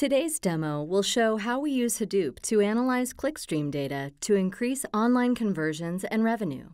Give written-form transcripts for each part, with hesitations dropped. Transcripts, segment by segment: Today's demo will show how we use Hadoop to analyze clickstream data to increase online conversions and revenue.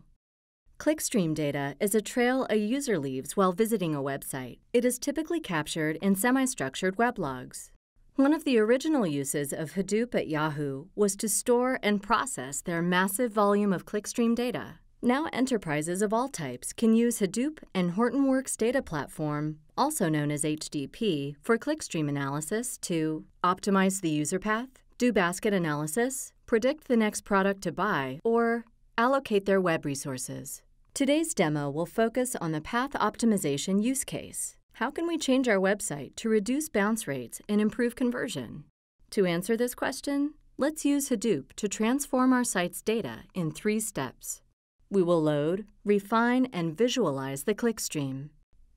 Clickstream data is a trail a user leaves while visiting a website. It is typically captured in semi-structured weblogs. One of the original uses of Hadoop at Yahoo was to store and process their massive volume of clickstream data. Now enterprises of all types can use Hadoop and Hortonworks Data Platform, also known as HDP, for clickstream analysis to optimize the user path, do basket analysis, predict the next product to buy, or allocate their web resources. Today's demo will focus on the path optimization use case. How can we change our website to reduce bounce rates and improve conversion? To answer this question, let's use Hadoop to transform our site's data in 3 steps. We will load, refine, and visualize the clickstream.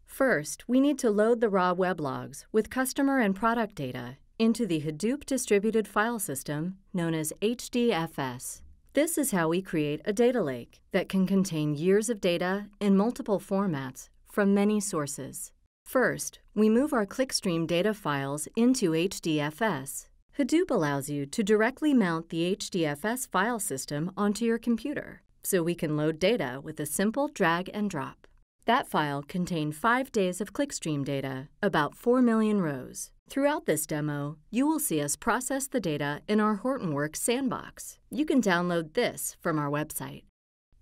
First, we need to load the raw weblogs with customer and product data into the Hadoop distributed file system known as HDFS. This is how we create a data lake that can contain years of data in multiple formats from many sources. First, we move our clickstream data files into HDFS. Hadoop allows you to directly mount the HDFS file system onto your computer, so we can load data with a simple drag and drop. That file contained 5 days of clickstream data, about 4 million rows. Throughout this demo, you will see us process the data in our Hortonworks sandbox. You can download this from our website.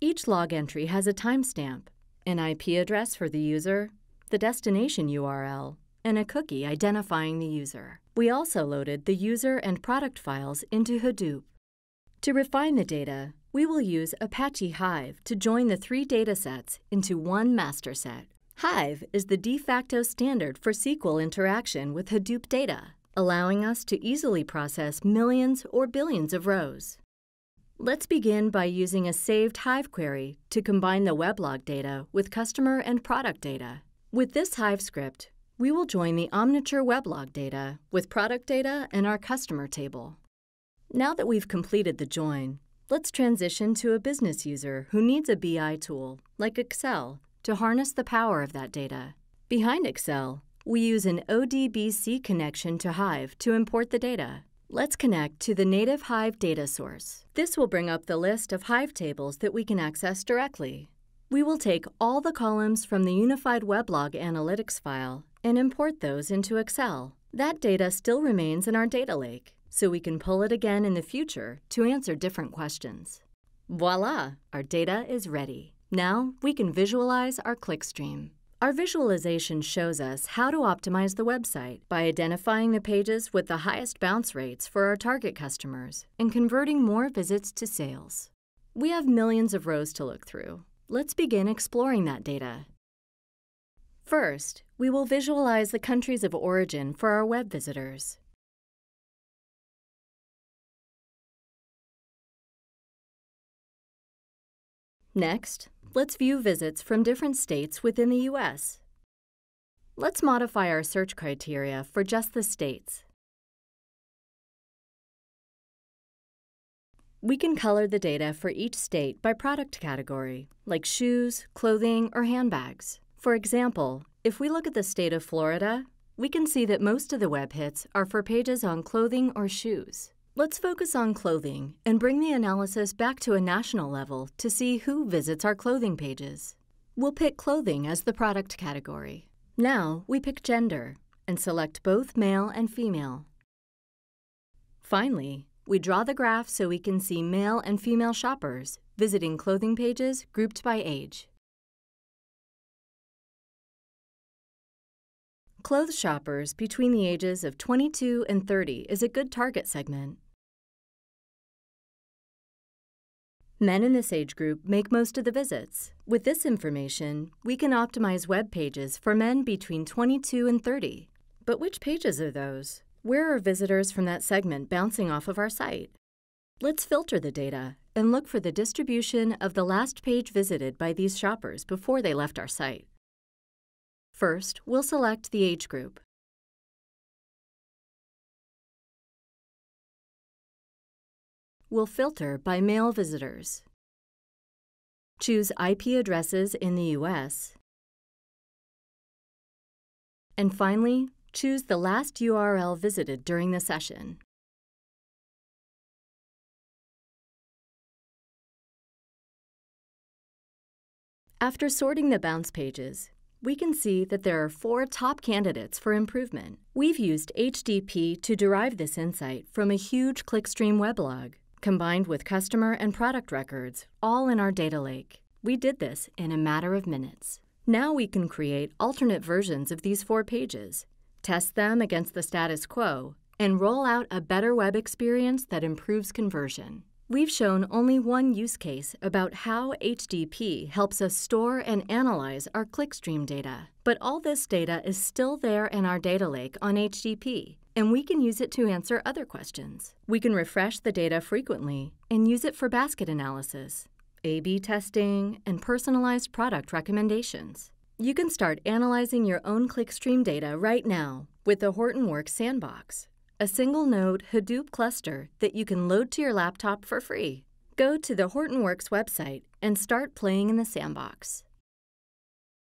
Each log entry has a timestamp, an IP address for the user, the destination URL, and a cookie identifying the user. We also loaded the user and product files into Hadoop. To refine the data, we will use Apache Hive to join the 3 datasets into one master set. Hive is the de facto standard for SQL interaction with Hadoop data, allowing us to easily process millions or billions of rows. Let's begin by using a saved Hive query to combine the weblog data with customer and product data. With this Hive script, we will join the Omniture weblog data with product data and our customer table. Now that we've completed the join, let's transition to a business user who needs a BI tool, like Excel, to harness the power of that data. Behind Excel, we use an ODBC connection to Hive to import the data. Let's connect to the native Hive data source. This will bring up the list of Hive tables that we can access directly. We will take all the columns from the Unified Weblog Analytics file and import those into Excel. That data still remains in our data lake, so we can pull it again in the future to answer different questions. Voila! Our data is ready. Now we can visualize our clickstream. Our visualization shows us how to optimize the website by identifying the pages with the highest bounce rates for our target customers and converting more visits to sales. We have millions of rows to look through. Let's begin exploring that data. First, we will visualize the countries of origin for our web visitors. Next, let's view visits from different states within the U.S. Let's modify our search criteria for just the states. We can color the data for each state by product category, like shoes, clothing, or handbags. For example, if we look at the state of Florida, we can see that most of the web hits are for pages on clothing or shoes. Let's focus on clothing and bring the analysis back to a national level to see who visits our clothing pages. We'll pick clothing as the product category. Now we pick gender and select both male and female. Finally, we draw the graph so we can see male and female shoppers visiting clothing pages grouped by age. Clothes shoppers between the ages of 22 and 30 is a good target segment. Men in this age group make most of the visits. With this information, we can optimize web pages for men between 22 and 30. But which pages are those? Where are visitors from that segment bouncing off of our site? Let's filter the data and look for the distribution of the last page visited by these shoppers before they left our site. First, we'll select the age group. We'll filter by male visitors. Choose IP addresses in the US. And finally, Choose the last URL visited during the session. After sorting the bounce pages, we can see that there are 4 top candidates for improvement. We've used HDP to derive this insight from a huge clickstream weblog, combined with customer and product records, all in our data lake. We did this in a matter of minutes. Now we can create alternate versions of these 4 pages, test them against the status quo, and roll out a better web experience that improves conversion. We've shown only one use case about how HDP helps us store and analyze our clickstream data. But all this data is still there in our data lake on HDP, and we can use it to answer other questions. We can refresh the data frequently and use it for basket analysis, A/B testing, and personalized product recommendations. You can start analyzing your own clickstream data right now with the Hortonworks Sandbox, a single-node Hadoop cluster that you can load to your laptop for free. Go to the Hortonworks website and start playing in the sandbox.